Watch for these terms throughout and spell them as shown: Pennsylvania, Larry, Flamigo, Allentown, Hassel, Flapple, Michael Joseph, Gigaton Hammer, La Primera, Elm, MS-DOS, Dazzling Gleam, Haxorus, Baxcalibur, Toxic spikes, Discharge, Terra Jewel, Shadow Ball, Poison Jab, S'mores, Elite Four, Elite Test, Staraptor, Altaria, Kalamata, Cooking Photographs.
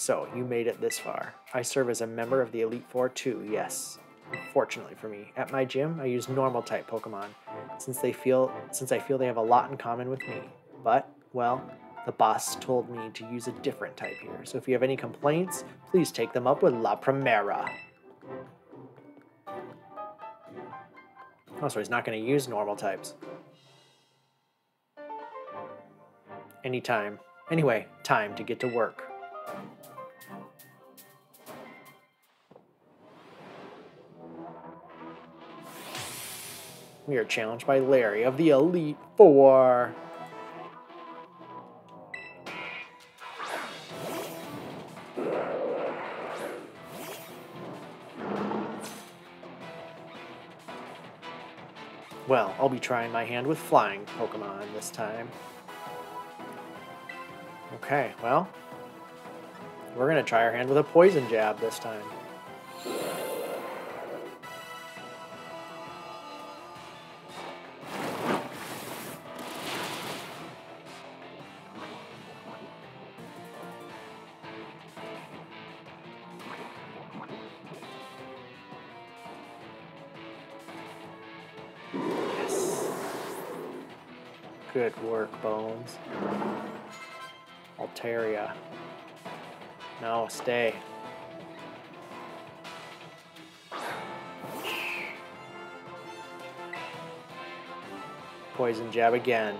So, you made it this far. I serve as a member of the Elite Four too, yes. Fortunately for me, at my gym, I use normal type Pokemon, since I feel they have a lot in common with me. But, well, the boss told me to use a different type here, so if you have any complaints, please take them up with La Primera. Oh, so he's not going to use normal types. Anytime. Anyway, time to get to work. We are challenged by Larry of the Elite Four. Well, I'll be trying my hand with flying Pokemon this time. Okay, well, we're gonna try our hand with a Poison Jab this time. Good work, Bones. Altaria. No, stay. Poison Jab again.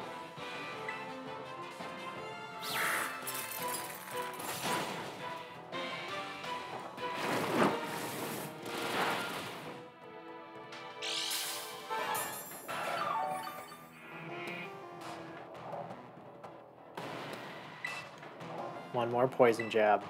One more Poison Jab.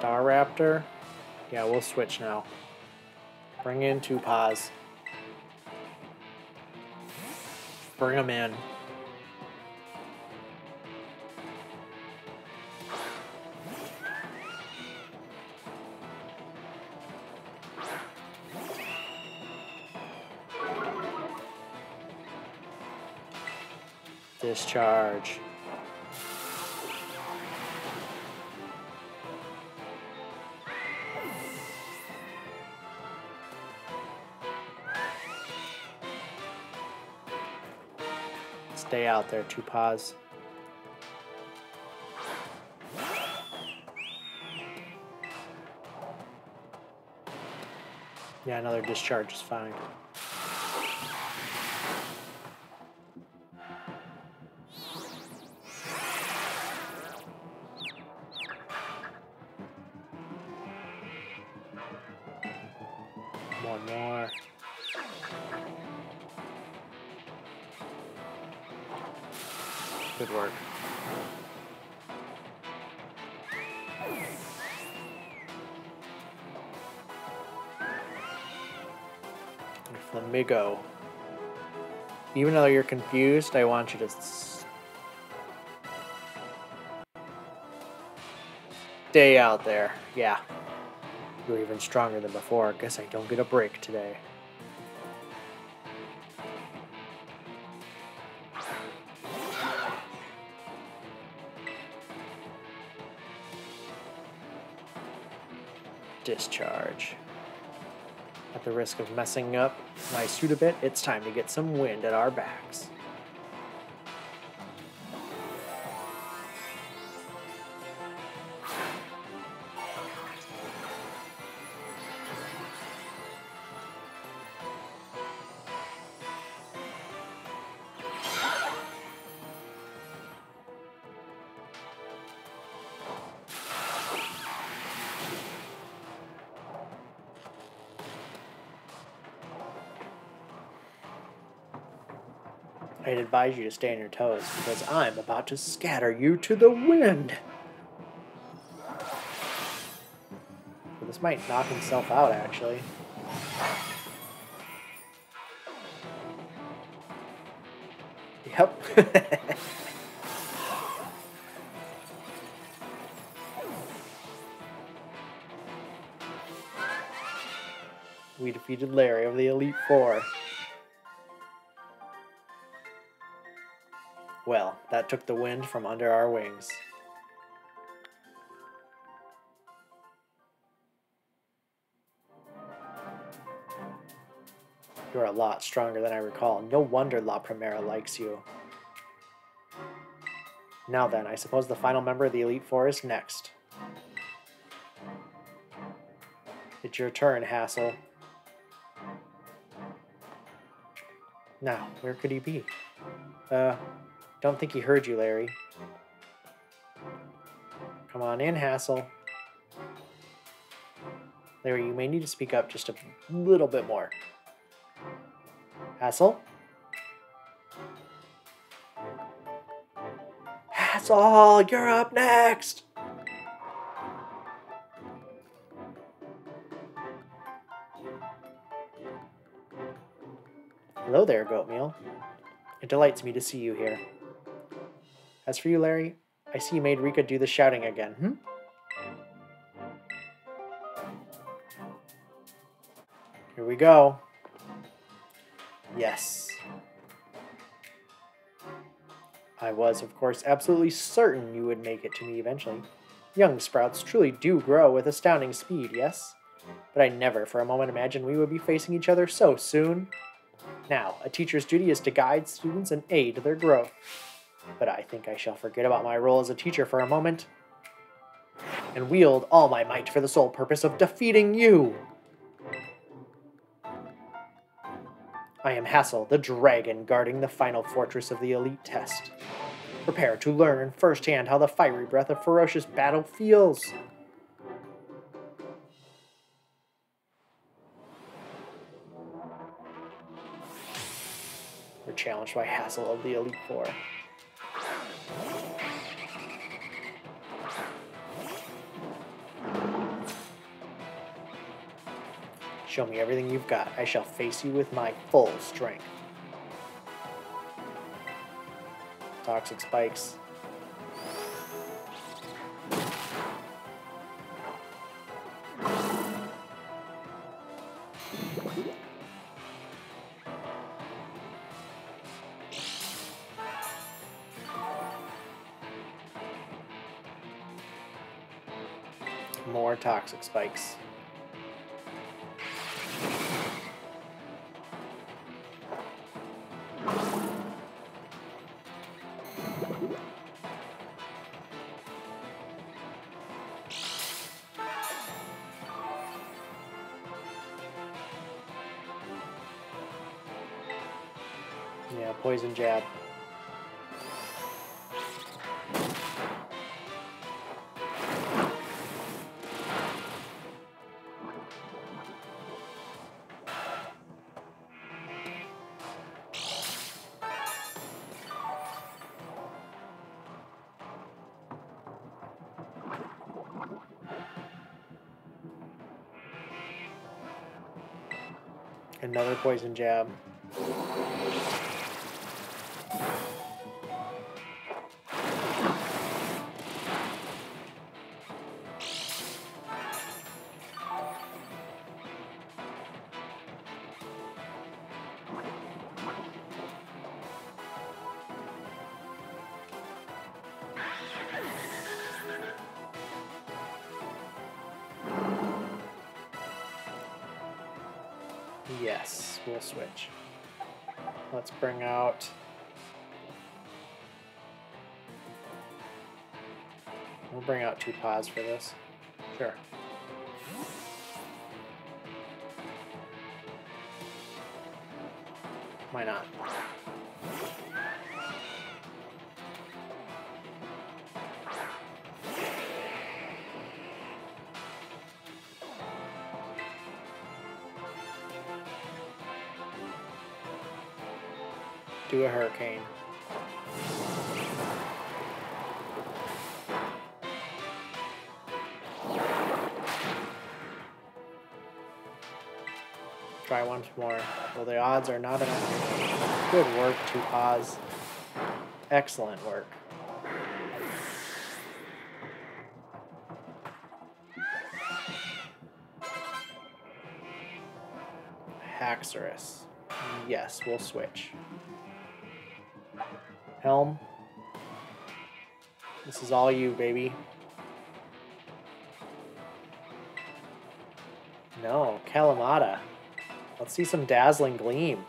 Staraptor. Yeah, we'll switch now. Bring in two paws. Bring them in. Discharge. Stay out there, two paws. Yeah, another Discharge is fine. One more. Good work. Flamigo. Even though you're confused, I want you to stay out there. Yeah. You're even stronger than before. Guess I don't get a break today. Discharge. At the risk of messing up my suit a bit, it's time to get some wind at our backs. I'd advise you to stay on your toes because I'm about to scatter you to the wind. Well, this might knock himself out, actually. Yep. We defeated Larry of the Elite Four. Well, that took the wind from under our wings. You're a lot stronger than I recall. No wonder La Primera likes you. Now then, I suppose the final member of the Elite Four is next. It's your turn, Hassel. Now, where could he be? Don't think he heard you, Larry. Come on in, Hassel. Larry, you may need to speak up just a little bit more. Hassel? Hassel, you're up next! Hello there, Goatmeal. It delights me to see you here. As for you, Larry, I see you made Rika do the shouting again, hmm? Here we go. Yes. I was, of course, absolutely certain you would make it to me eventually. Young sprouts truly do grow with astounding speed, yes? But I never for a moment imagined we would be facing each other so soon. Now, a teacher's duty is to guide students and aid their growth. But I think I shall forget about my role as a teacher for a moment and wield all my might for the sole purpose of defeating you! I am Hassel, the dragon guarding the final fortress of the Elite Test. Prepare to learn firsthand how the fiery breath of ferocious battle feels. We're challenged by Hassel of the Elite Four. Show me everything you've got. I shall face you with my full strength. Toxic spikes. More toxic spikes. Yeah, poison jab. Another poison jab. Yes, we'll switch. Let's bring out... We'll bring out two paws for this. Sure. Why not? do a hurricane. Try once more. Well, the odds are not enough. Good work to pause. Excellent work. Haxorus. Yes, we'll switch. Elm. This is all you, baby. No, Kalamata. Let's see some Dazzling Gleam.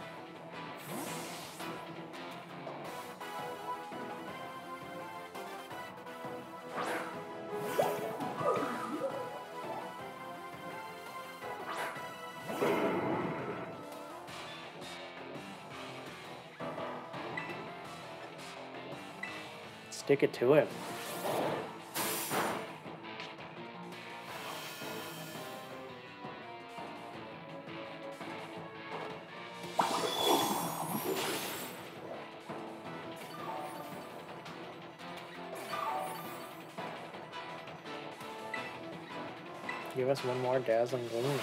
Stick it to him. Give us one more Dazzling Gleam.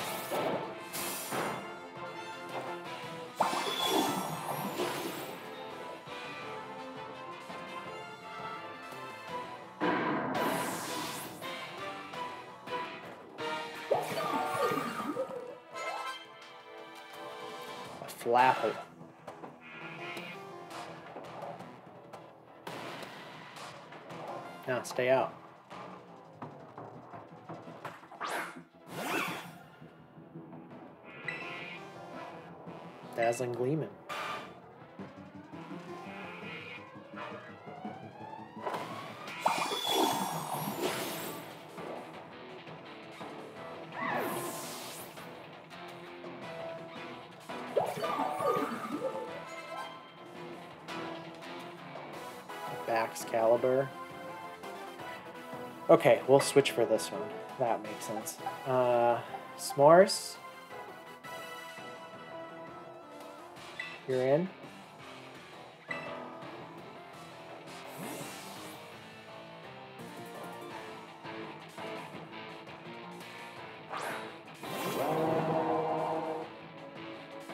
Flapple. Now stay out. Dazzling Gleaming. Baxcalibur. Okay, we'll switch for this one. That makes sense. S'mores. You're in.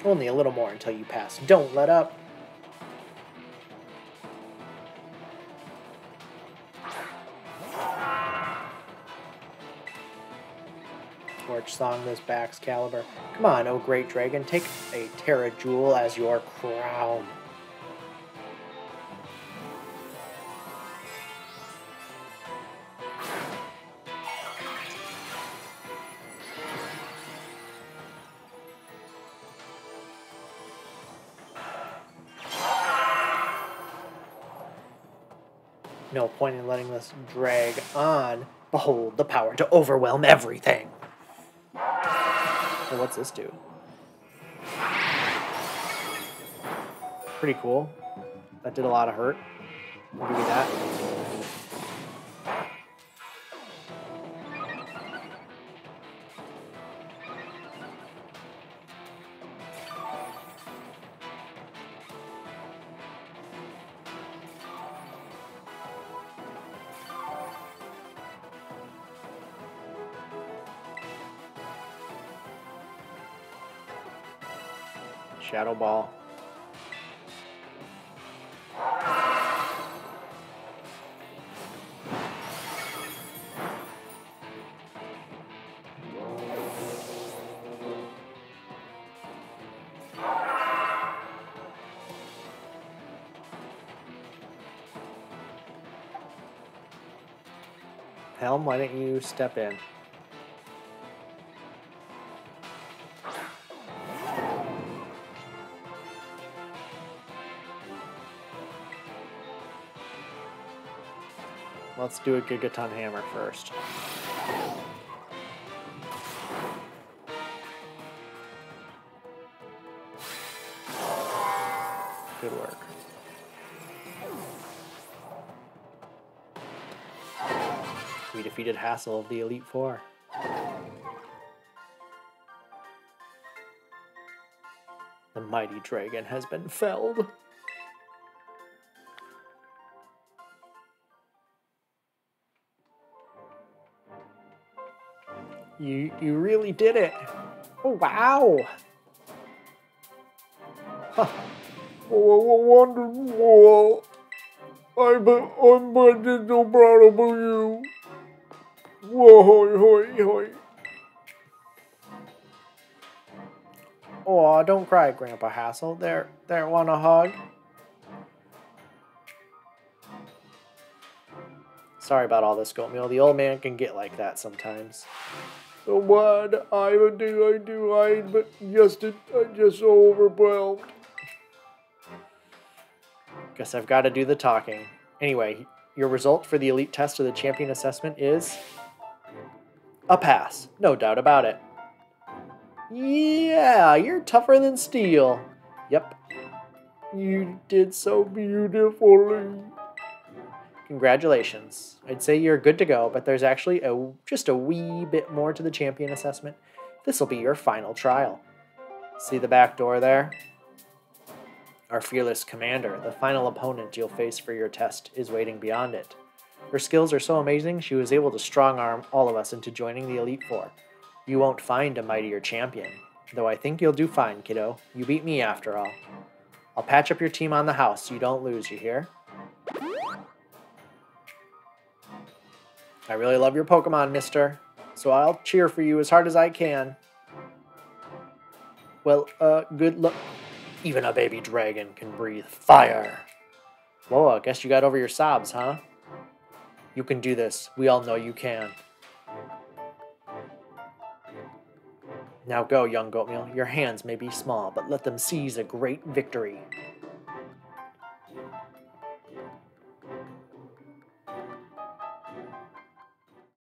Only a little more until you pass. Don't let up. Torch Song this Baxcalibur. Come on, oh great dragon, take a Terra Jewel as your crown. No point in letting this drag on. Behold the power to overwhelm everything. So what's this do? Pretty cool. That did a lot of hurt. We'll give you that. Shadow Ball. Helm, why don't you step in? Let's do a Gigaton Hammer first. Good work. We defeated Hassel of the Elite Four. The mighty dragon has been felled. You really did it. Oh, wow. Huh. Oh, wonderful. I'm just so proud of you. Whoa, hoi, hoi, hoi. Aw, don't cry, Grandpa Hassel. There, want a hug? Sorry about all this goatmeal. The old man can get like that sometimes. So what I just so overwhelmed. Guess I've got to do the talking. Anyway, your result for the elite test of the champion assessment is a pass. No doubt about it. Yeah, you're tougher than steel. Yep. You did so beautifully. Congratulations. I'd say you're good to go, but there's actually just a wee bit more to the champion assessment. This'll be your final trial. See the back door there? Our fearless commander, the final opponent you'll face for your test, is waiting beyond it. Her skills are so amazing, she was able to strong-arm all of us into joining the Elite Four. You won't find a mightier champion, though I think you'll do fine, kiddo. You beat me after all. I'll patch up your team on the house so you don't lose, you hear? I really love your Pokemon, mister, so I'll cheer for you as hard as I can. Well, good luck. Even a baby dragon can breathe fire. Whoa, I guess you got over your sobs, huh? You can do this. We all know you can. Now go, young Goatmeal. Your hands may be small, but let them seize a great victory.